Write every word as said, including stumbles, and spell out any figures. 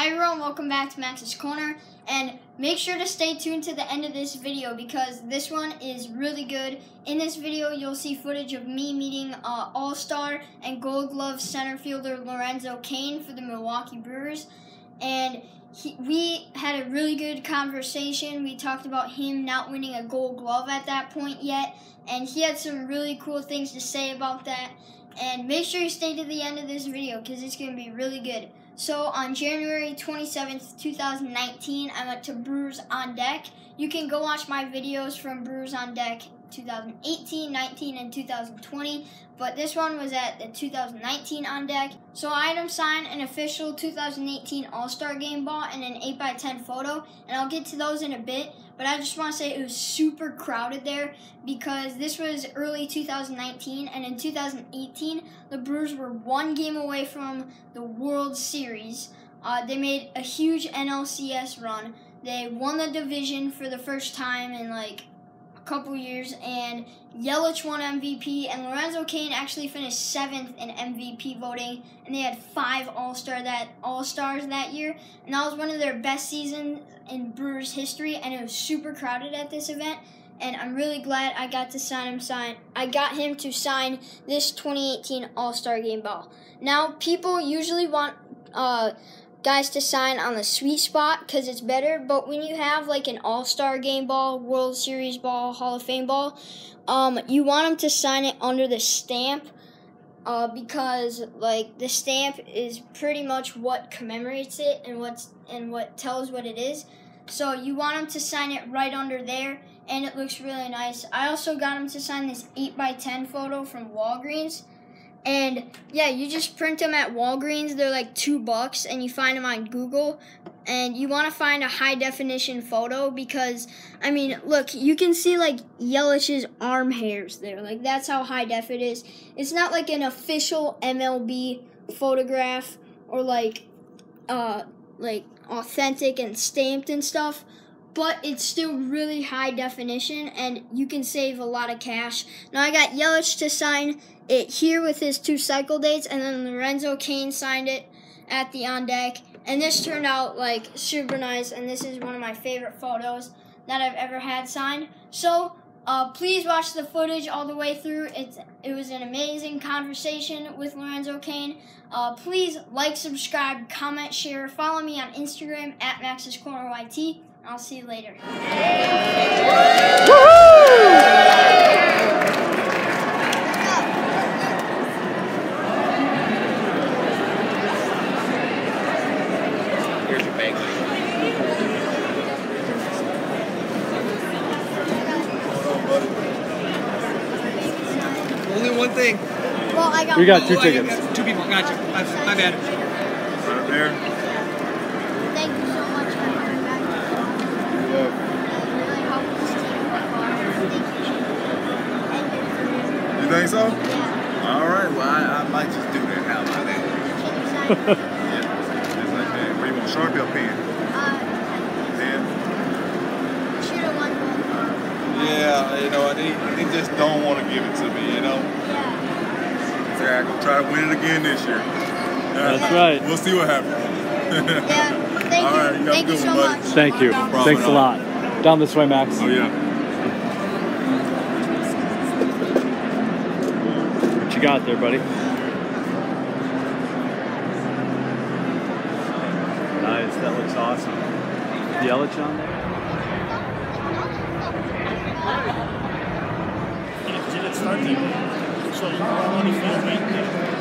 Hi everyone, welcome back to Max's Corner, and make sure to stay tuned to the end of this video because this one is really good. In this video, you'll see footage of me meeting uh, All-Star and Gold Glove center fielder Lorenzo Cain for the Milwaukee Brewers, and he, we had a really good conversation. We talked about him not winning a Gold Glove at that point yet, and he had some really cool things to say about that. And make sure you stay to the end of this video because it's going to be really good. So on January twenty-seventh, two thousand nineteen, I went to Brewers On Deck. You can go watch my videos from Brewers On Deck two thousand eighteen, nineteen, and two thousand twenty, but this one was at the two thousand nineteen On Deck. So I had him sign an official two thousand eighteen All-Star Game ball and an eight by ten photo, and I'll get to those in a bit, but I just want to say it was super crowded there because this was early two thousand nineteen, and in two thousand eighteen, the Brewers were one game away from the World Series. Uh, they made a huge N L C S run. They won the division for the first time in like couple years, and Yelich won M V P, and Lorenzo Cain actually finished seventh in M V P voting, and they had five all-star that all-stars that year, and that was one of their best seasons in Brewers history, and it was super crowded at this event, and I'm really glad I got to sign him sign I got him to sign this twenty eighteen All-Star Game ball. Now, people usually want uh guys to sign on the sweet spot because it's better, but when you have like an All-Star Game ball, World Series ball, Hall of Fame ball, um you want them to sign it under the stamp uh because like the stamp is pretty much what commemorates it and what's and what tells what it is, so you want them to sign it right under there, and it looks really nice. I also got them to sign this eight by ten photo from Walgreens. And yeah, you just print them at Walgreens. They're like two bucks, and you find them on Google. And you want to find a high definition photo because, I mean, look, you can see like Yelich's arm hairs there. Like that's how high def it is. It's not like an official M L B photograph or like, uh, like authentic and stamped and stuff. But it's still really high definition, and you can save a lot of cash. Now I got Yelich to sign it here with his two cycle dates, and then Lorenzo Cain signed it at the On Deck. And this turned out like super nice, and this is one of my favorite photos that I've ever had signed. So uh, please watch the footage all the way through. It's, it was an amazing conversation with Lorenzo Cain. Uh, please like, subscribe, comment, share, follow me on Instagram at Max's Corner Y T. I'll see you later. Here's your bank. Only one thing. Well, I got. We got two oh, tickets. Got two people. Gotcha. I, my bad. Right up there. You think so? Yeah. All right. Well, I, I might just do that now. I think. Yeah. Just like that. Where you want Sharpie or pen? Uh, pen. Shoot a one. Yeah. You know, they they just don't want to give it to me. You know. Yeah. Yeah. I'm gonna try to win it again this year. That's yeah. right. We'll see what happens. Yeah. Thank All you. Right. you Thank you so one, much. Thank you. No Thanks a lot. Down this way, Max. Oh yeah. You got there, buddy. Nice, that looks awesome. Yelich on there? Did it start there? So, how long do you feel right there?